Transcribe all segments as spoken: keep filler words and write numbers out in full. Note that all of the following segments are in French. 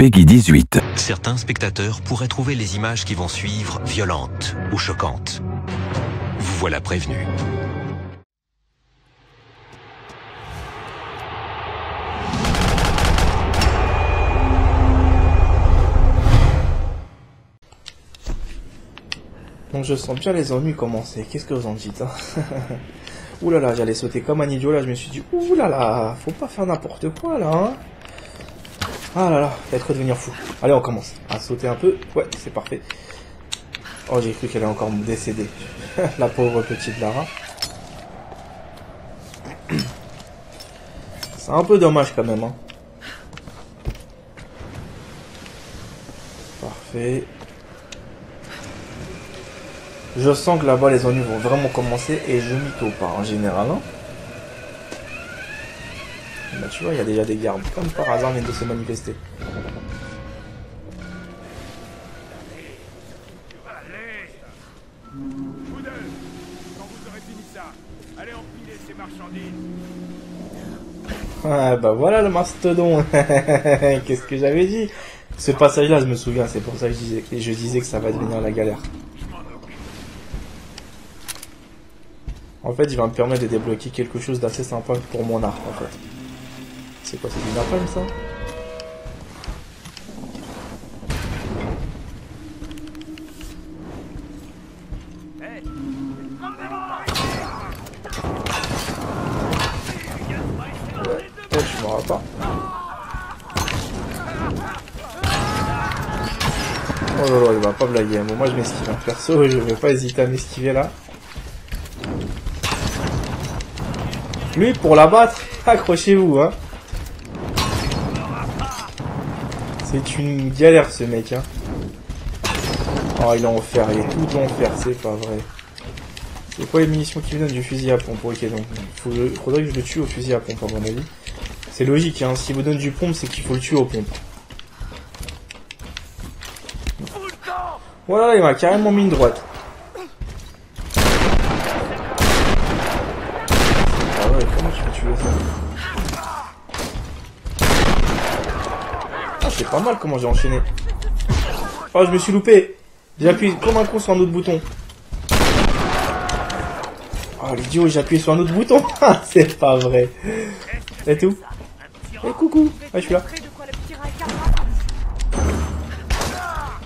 Peggy dix-huit. Certains spectateurs pourraient trouver les images qui vont suivre violentes ou choquantes. Vous voilà prévenus. Donc je sens bien les ennuis commencer. Qu'est-ce que vous en dites, hein? Ouh là là, j'allais sauter comme un idiot là. Je me suis dit, ouh là là, faut pas faire n'importe quoi là. Hein? Ah là là, il y a de quoi devenir fou. Allez, on commence à sauter un peu. Ouais, c'est parfait. Oh, j'ai cru qu'elle est encore décédée. La pauvre petite Lara. C'est un peu dommage quand même. Hein. Parfait. Je sens que là-bas, les ennuis vont vraiment commencer et je m'y taupe pas en général. Hein. Bah, tu vois, il y a déjà des gardes, comme par hasard, viennent de se manifester. Ah bah voilà le mastodon. Qu'est-ce que j'avais dit? Ce passage-là, je me souviens, c'est pour ça que je disais, que je disais que ça va devenir la galère. En fait, il va me permettre de débloquer quelque chose d'assez sympa pour mon arc, en fait. C'est quoi, c'est du napalm ça? Ouais, peut-être je m'en rends pas. Oh là là, il va pas blaguer. Bon, moi je m'esquive un perso et je vais pas hésiter à m'esquiver là. Lui, pour l'abattre, accrochez-vous, hein. C'est une galère ce mec, hein. Oh, il est en fer, il est tout en fer, c'est pas vrai. C'est quoi les munitions qui me donnent du fusil à pompe? Ok, donc il faudrait que je le tue au fusil à pompe, à mon avis. C'est logique, hein. S'il vous donne du pompe, c'est qu'il faut le tuer au pompe. Voilà, il m'a carrément mis une droite. Ah ouais, comment tu peux tuer ça? C'est pas mal comment j'ai enchaîné. Oh, je me suis loupé. J'ai appuyé comme un con sur un autre bouton. Oh, l'idiot, j'ai appuyé sur un autre bouton. C'est pas vrai. C'est tout. Et coucou. Ouais, je suis là.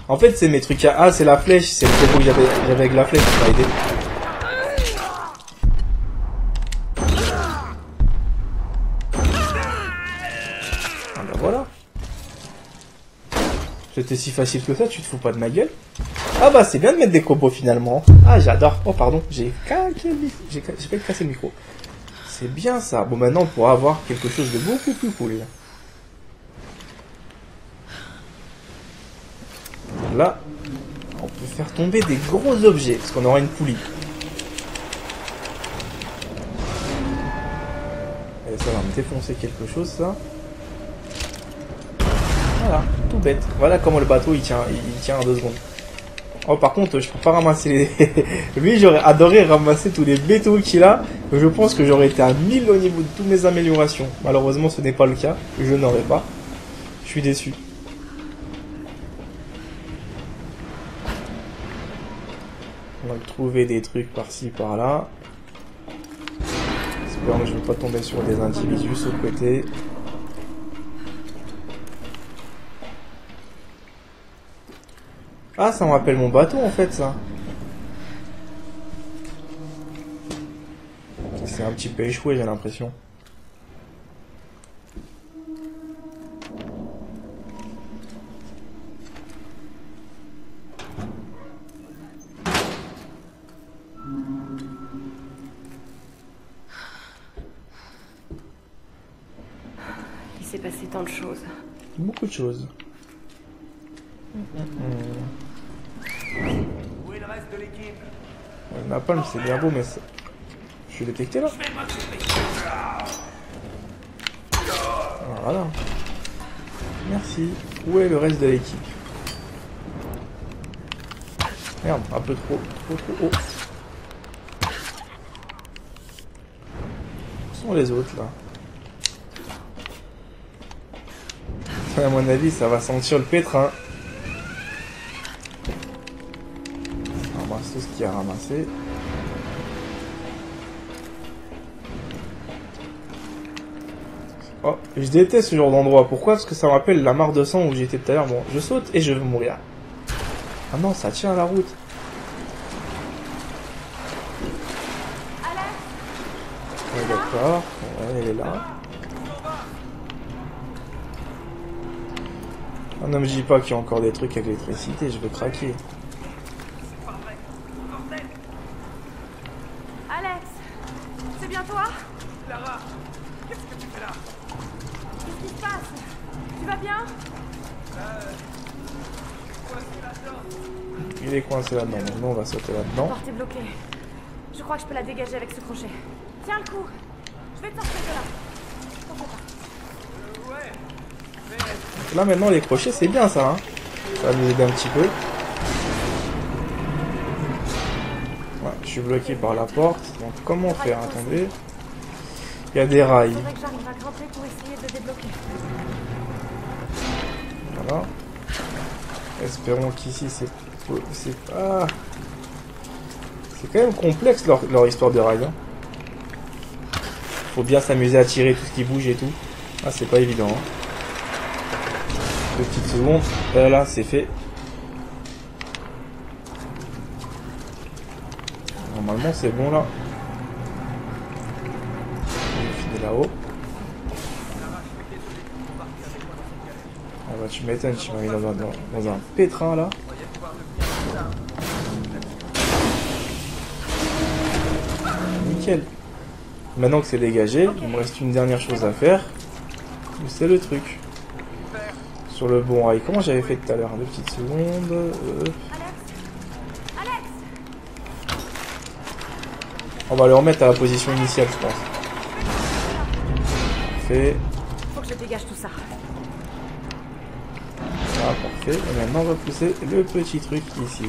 En fait, c'est mes trucs à... Ah, c'est la flèche. C'est le propos que j'avais avec la flèche qui m'a aidé. C'était si facile que ça, tu te fous pas de ma gueule? Ah bah c'est bien de mettre des combos finalement. Ah j'adore. Oh pardon, j'ai cassé le micro. J'ai pas cassé le micro. C'est bien ça. Bon maintenant on pourra avoir quelque chose de beaucoup plus cool. Là, on peut faire tomber des gros objets, parce qu'on aura une poulie. Et ça va me défoncer quelque chose ça. Voilà, tout bête. Voilà comment le bateau il tient, il tient en deux secondes. Oh, par contre, je peux pas ramasser les. Lui, j'aurais adoré ramasser tous les bétaux qu'il a. Je pense que j'aurais été à mille au niveau de toutes mes améliorations. Malheureusement, ce n'est pas le cas. Je n'aurais pas. Je suis déçu. On va trouver des trucs par-ci, par-là. J'espère que je ne vais pas tomber sur des individus sur le côté. Ah, ça me rappelle mon bateau en fait, ça. C'est un petit peu échoué, j'ai l'impression. Il s'est passé tant de choses. Beaucoup de choses. Mmh. Le napalm c'est bien beau mais ça... je suis détecté là. Voilà. Merci. Où est le reste de l'équipe? Merde, un peu trop, trop trop haut. Où sont les autres là? À mon avis, ça va sentir le pétrin. On ramasse tout ce qu'il y a ramassé. Oh, je déteste ce genre d'endroit. Pourquoi? Parce que ça me rappelle la mare de sang où j'étais tout à l'heure. Bon, je saute et je veux mourir. Ah non, ça tient à la route. Ouais, d'accord. Ouais, elle est là. Ah non, mais je dis pas qu'il y a encore des trucs avec l'électricité. Je vais craquer. Alex, c'est bien toi? Lara, qu'est-ce que tu fais là? Qu'est-ce qui se passe? Tu vas bien? Il est coincé là-dedans. Maintenant, on va sauter là-dedans. La porte est bloquée. Je crois que je peux la dégager avec ce crochet. Tiens le coup. Je vais te sortir de là. T'en fais pas. Ouais. Mais... Là maintenant les crochets c'est bien ça. Hein, ça va nous aider un petit peu. Voilà, je suis bloqué par la porte. Donc comment faire? Attendez. Il y a des rails. C'est vrai que j'arrive à grimper pour essayer de débloquer. Voilà. Espérons qu'ici c'est... C'est pas... C'est quand même complexe leur, leur histoire de rails. Hein. Faut bien s'amuser à tirer tout ce qui bouge et tout. Ah, c'est pas évident. Hein. Petite seconde. Euh, là, c'est fait. Normalement, c'est bon là. On finit là-haut. Ah bah, tu m'étonnes, tu m'as mis dans un, dans, dans un pétrin là. Nickel. Maintenant que c'est dégagé, okay. Il me reste une dernière chose à faire. C'est le truc. Sur le bon rail. Comment j'avais fait tout à l'heure? Deux petites secondes. Euh... On va le remettre à la position initiale, je pense. Parfait. Faut que je dégage tout ça. Ah, parfait. Et maintenant, on va pousser le petit truc ici.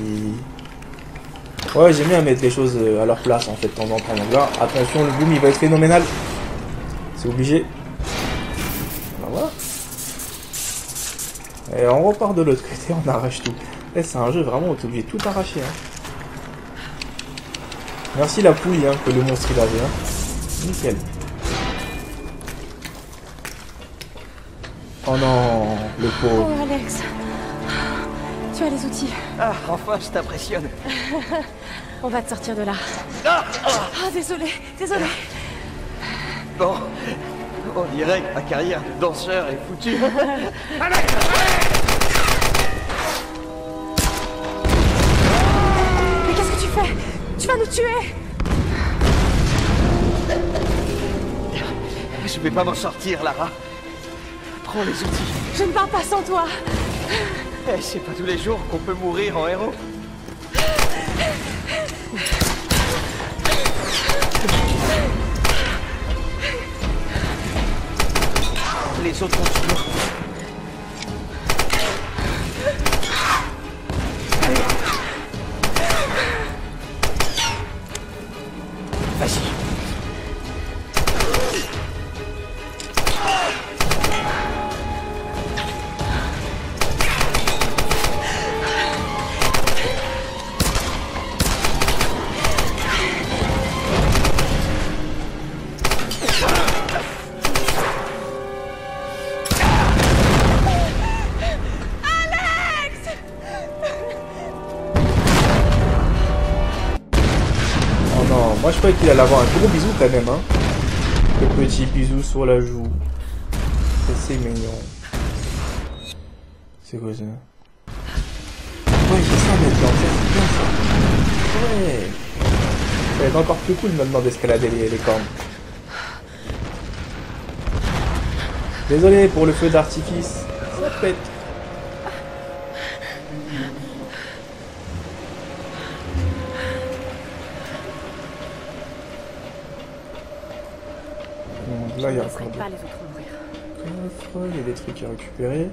Ouais, j'aime bien mettre les choses à leur place en fait de temps en temps. Donc là, attention, le boom il va être phénoménal. C'est obligé. Voilà, voilà. Et on repart de l'autre côté, on arrache tout. Et c'est un jeu vraiment où t'es obligé de tout arracher. Hein. Merci la pouille hein, que le monstre il avait. Hein. Nickel. Oh non, le pauvre. Oh Alex. Tu as les outils. Ah, enfin, je t'impressionne. On va te sortir de là. Ah, ah. Oh, désolé, désolé. Bon, on dirait que ma carrière de danseur est foutue. Allez, allez. Mais qu'est-ce que tu fais? Tu vas nous tuer. Je vais pas m'en sortir, Lara. Prends les outils. Je ne pars pas sans toi. Hey, c'est pas tous les jours qu'on peut mourir en héros. Les autres ont toujours. Vas-y. Moi je croyais qu'il allait avoir un gros bisou quand même hein. Le petit bisou sur la joue. C'est mignon. C'est quoi ça? Ouais j'ai ça maintenant, c'est bien ça. Ouais. Ça va être encore plus cool maintenant d'escalader les, les cornes. Désolé pour le feu d'artifice. Ça pète. Là, il y a encore des coffres, il y a des trucs à récupérer.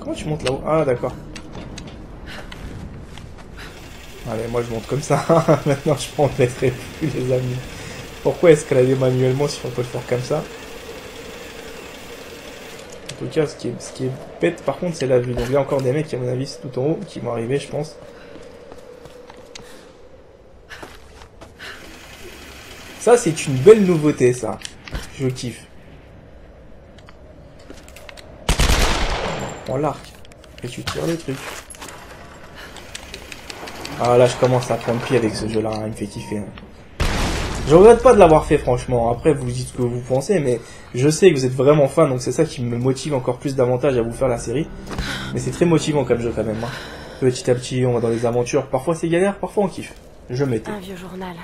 Comment tu montes là-haut? Ah, d'accord. Allez, moi je monte comme ça. Maintenant, je prends les plus, les amis. Pourquoi escalader manuellement si on peut le faire comme ça? En tout cas, ce qui est, ce qui est bête par contre, c'est la vue. Donc là encore des mecs, à mon avis, c'est tout en haut qui vont arriver, je pense. Ça, c'est une belle nouveauté, ça. Je kiffe. On prend l'arc. Et tu tires les trucs. Ah là, je commence à prendre pied avec ce jeu-là, hein. Il me fait kiffer. Hein. Je regrette pas de l'avoir fait, franchement. Après, vous dites ce que vous pensez, mais je sais que vous êtes vraiment fan, donc c'est ça qui me motive encore plus davantage à vous faire la série. Mais c'est très motivant comme jeu, quand même. Hein. Petit à petit, on va dans les aventures. Parfois, c'est galère, parfois, on kiffe. Je m'étais. Un vieux journal.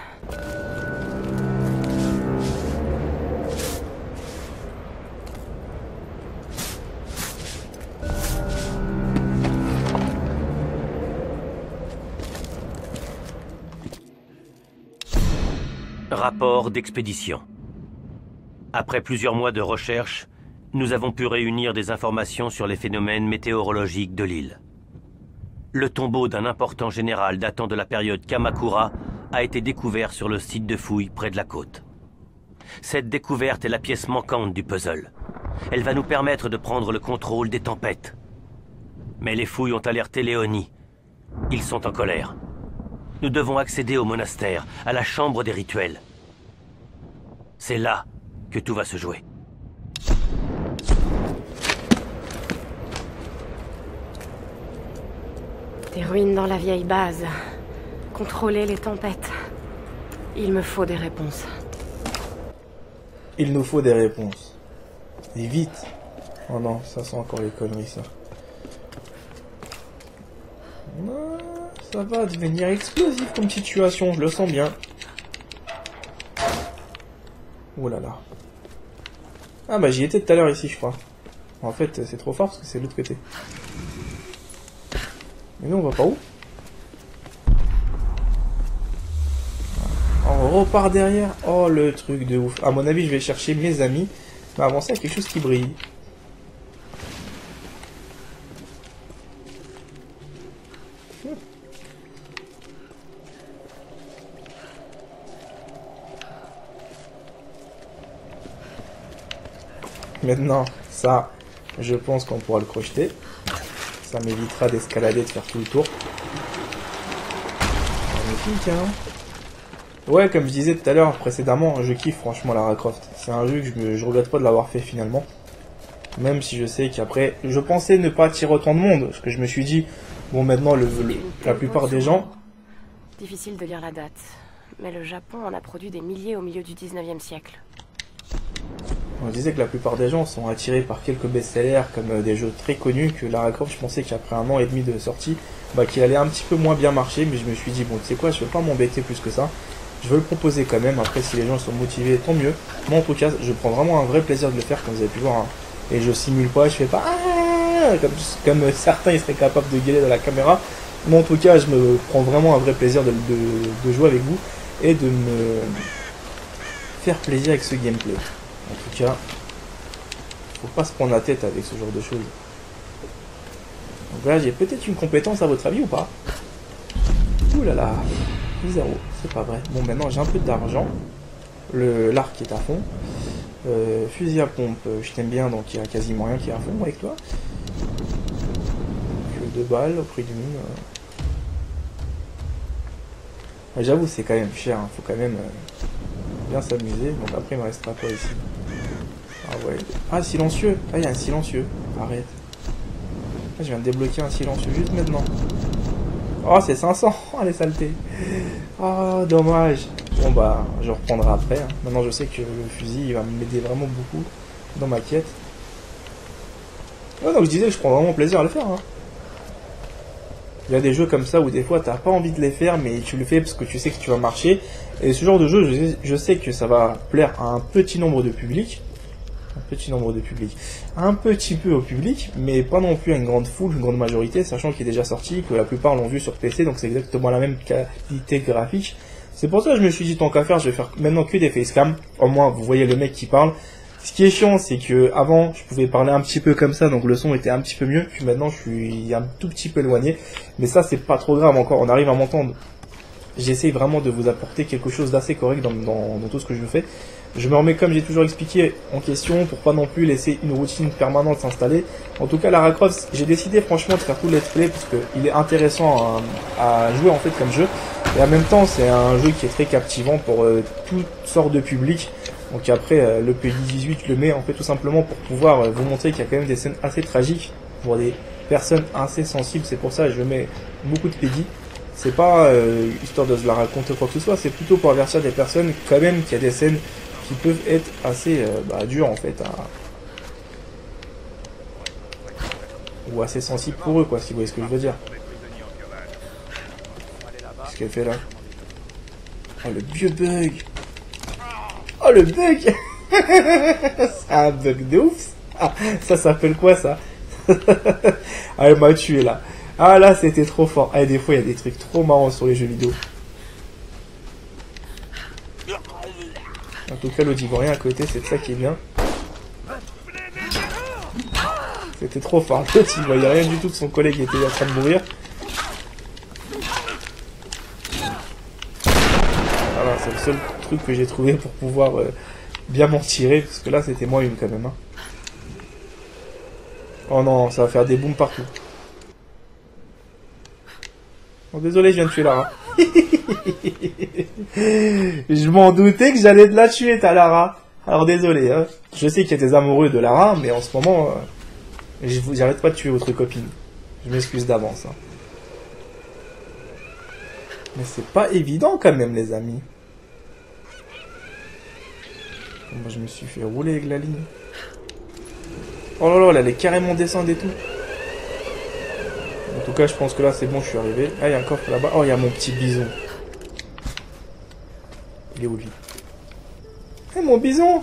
Rapport d'expédition. Après plusieurs mois de recherche, nous avons pu réunir des informations sur les phénomènes météorologiques de l'île. Le tombeau d'un important général datant de la période Kamakura a été découvert sur le site de fouilles près de la côte. Cette découverte est la pièce manquante du puzzle. Elle va nous permettre de prendre le contrôle des tempêtes. Mais les fouilles ont alerté Léonie. Ils sont en colère. Nous devons accéder au monastère, à la chambre des rituels. C'est là que tout va se jouer. Des ruines dans la vieille base. Contrôler les tempêtes. Il me faut des réponses. Il nous faut des réponses. Et vite. Oh non, ça sent encore les conneries, ça. Ça va devenir explosif comme situation, je le sens bien. Oh là là. Ah bah j'y étais tout à l'heure ici, je crois. En fait, c'est trop fort parce que c'est de l'autre côté. Mais nous, on va pas où? On repart derrière. Oh, le truc de ouf. À mon avis, je vais chercher mes amis. Mais avant ça, il y a quelque chose qui brille. Maintenant, ça, je pense qu'on pourra le crocheter. Ça m'évitera d'escalader, de faire tout le tour. Magnifique, hein? Ouais, comme je disais tout à l'heure précédemment, je kiffe franchement Lara Croft. C'est un jeu que je, me, je regrette pas de l'avoir fait finalement. Même si je sais qu'après, je pensais ne pas attirer autant de monde. Parce que je me suis dit, bon maintenant, le, le, la plupart des gens... Difficile de lire la date. Mais le Japon en a produit des milliers au milieu du dix-neuvième siècle. On disait que la plupart des gens sont attirés par quelques best-sellers comme des jeux très connus que Lara Croft, je pensais qu'après un an et demi de sortie, bah, qu'il allait un petit peu moins bien marcher, mais je me suis dit bon tu sais quoi, je vais pas m'embêter plus que ça, je veux le proposer quand même, après si les gens sont motivés tant mieux, moi en tout cas je prends vraiment un vrai plaisir de le faire comme vous avez pu voir, hein. Et je simule pas, je fais pas comme, comme certains ils seraient capables de gueuler dans la caméra, moi en tout cas je me prends vraiment un vrai plaisir de, de, de jouer avec vous et de me faire plaisir avec ce gameplay. En tout cas, faut pas se prendre la tête avec ce genre de choses. Donc là, j'ai peut-être une compétence à votre avis ou pas? Ouh là là, zéro, c'est pas vrai. Bon, maintenant j'ai un peu d'argent. Le l'arc est à fond. Euh, fusil à pompe, je t'aime bien, donc il y a quasiment rien qui est à fond avec toi. Donc, deux balles au prix d'une. Euh... J'avoue, c'est quand même cher. Hein. Faut quand même. Euh... bien s'amuser, donc après il me restera pas ici. Ah ouais. Ah silencieux. Ah il y a un silencieux. Arrête. Ah, je viens de débloquer un silencieux juste maintenant. Oh c'est cinq cents. Oh les saletés. Oh dommage. Bon bah je reprendrai après. Hein. Maintenant je sais que le fusil il va m'aider vraiment beaucoup dans ma quête. Ouais, donc je disais que je prends vraiment plaisir à le faire. Hein. Il y a des jeux comme ça où des fois t'as pas envie de les faire mais tu le fais parce que tu sais que tu vas marcher. Et ce genre de jeu, je, je sais que ça va plaire à un petit nombre de publics. Un petit nombre de publics. Un petit peu au public, mais pas non plus à une grande foule, une grande majorité, sachant qu'il est déjà sorti, que la plupart l'ont vu sur P C, donc c'est exactement la même qualité graphique. C'est pour ça que je me suis dit tant qu'à faire, je vais faire maintenant que des facecams. Au moins vous voyez le mec qui parle. Ce qui est chiant, c'est que avant, je pouvais parler un petit peu comme ça, donc le son était un petit peu mieux. Puis maintenant, je suis un tout petit peu éloigné. Mais ça, c'est pas trop grave encore, on arrive à m'entendre. j'essaie vraiment de vous apporter quelque chose d'assez correct dans, dans, dans tout ce que je fais. Je me remets, comme j'ai toujours expliqué, en question pour pas non plus laisser une routine permanente s'installer. En tout cas, Lara Croft, j'ai décidé franchement de faire tout le let's play parce qu'il est intéressant à, à jouer en fait comme jeu. Et en même temps, c'est un jeu qui est très captivant pour euh, toutes sortes de publics. Donc après, euh, le P G dix-huit le met en fait tout simplement pour pouvoir euh, vous montrer qu'il y a quand même des scènes assez tragiques pour des personnes assez sensibles. C'est pour ça que je mets beaucoup de P G. C'est pas euh, histoire de se la raconter ou quoi que ce soit, c'est plutôt pour avertir des personnes quand même qu'il y a des scènes qui peuvent être assez euh, bah, dures en fait, hein, ou assez sensibles pour eux quoi, si vous voyez ce que je veux dire. Qu'est-ce qu'elle fait là? Oh le vieux bug! Oh le bug! C'est un bug de ouf! Ah, ça s'appelle quoi ça? Ah, elle m'a tué là! Ah là c'était trop fort! Ah, des fois il y a des trucs trop marrants sur les jeux vidéo. En tout cas, l'autre ivoirien à côté, c'est ça qui est bien. C'était trop fort. L'autre, il voyait rien du tout que son collègue était en train de mourir. Voilà, c'est le seul truc que j'ai trouvé pour pouvoir euh, bien m'en tirer. Parce que là, c'était moi une quand même. Hein. Oh non, ça va faire des booms partout. Oh, désolé, je viens de tuer Lara. Je m'en doutais que j'allais de la tuer, ta Lara. Alors désolé, hein. Je sais qu'il y a des amoureux de Lara, mais en ce moment, euh, j'arrête pas de tuer votre copine. Je m'excuse d'avance. Hein. Mais c'est pas évident quand même, les amis. Moi, je me suis fait rouler avec la ligne. Oh là là, là elle est carrément descendue et tout. En tout cas, je pense que là, c'est bon, je suis arrivé. Ah, il y a un coffre là-bas. Oh, il y a mon petit bison. Il est où, lui? Eh, mon bison!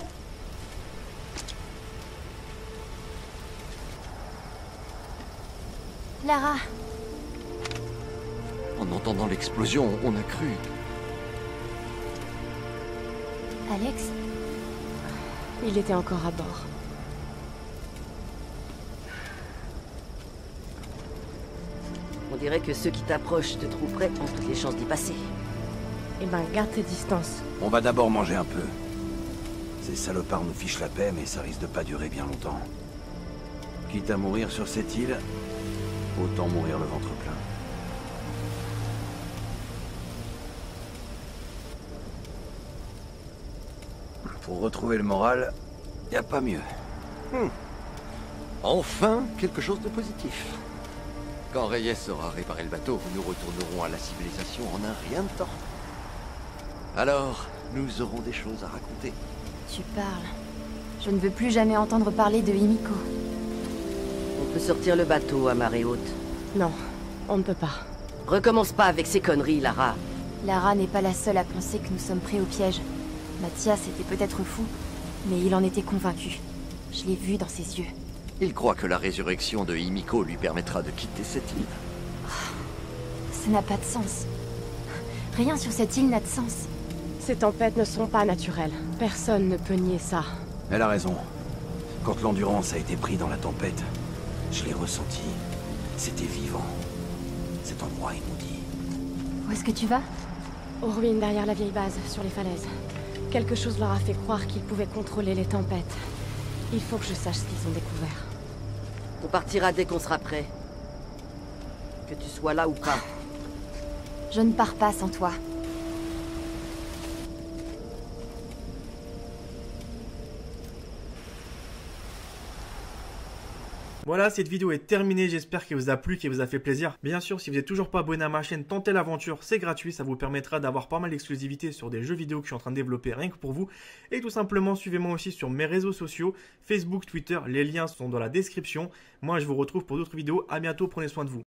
Lara. En entendant l'explosion, on a cru. Alex? Il était encore à bord. On dirait que ceux qui t'approchent te trouvent prêt ont toutes les chances d'y passer. Eh ben, garde tes distances. On va d'abord manger un peu. Ces salopards nous fichent la paix, mais ça risque de pas durer bien longtemps. Quitte à mourir sur cette île, autant mourir le ventre plein. Pour retrouver le moral, y a pas mieux. Hmm. Enfin, quelque chose de positif. Quand Reyes aura réparé le bateau, nous retournerons à la civilisation en un rien de temps. Alors, nous aurons des choses à raconter. Tu parles. Je ne veux plus jamais entendre parler de Himiko. On peut sortir le bateau à marée haute. Non, on ne peut pas. Recommence pas avec ces conneries, Lara. Lara n'est pas la seule à penser que nous sommes pris au piège. Mathias était peut-être fou, mais il en était convaincu. Je l'ai vu dans ses yeux. Il croit que la résurrection de Himiko lui permettra de quitter cette île. Ça n'a pas de sens. Rien sur cette île n'a de sens. Ces tempêtes ne sont pas naturelles. Personne ne peut nier ça. Elle a raison. Quand l'Endurance a été pris dans la tempête, je l'ai ressenti. C'était vivant. Cet endroit maudit. Où est-ce que tu vas? Aux ruines derrière la vieille base, sur les falaises. Quelque chose leur a fait croire qu'ils pouvaient contrôler les tempêtes. Il faut que je sache ce qu'ils ont découvert. On partira dès qu'on sera prêt. Que tu sois là ou pas. Je ne pars pas sans toi. Voilà, cette vidéo est terminée, j'espère qu'elle vous a plu, qu'elle vous a fait plaisir. Bien sûr, si vous n'êtes toujours pas abonné à ma chaîne, tentez l'aventure, c'est gratuit, ça vous permettra d'avoir pas mal d'exclusivités sur des jeux vidéo que je suis en train de développer rien que pour vous. Et tout simplement, suivez-moi aussi sur mes réseaux sociaux, Facebook, Twitter, les liens sont dans la description. Moi, je vous retrouve pour d'autres vidéos, à bientôt, prenez soin de vous.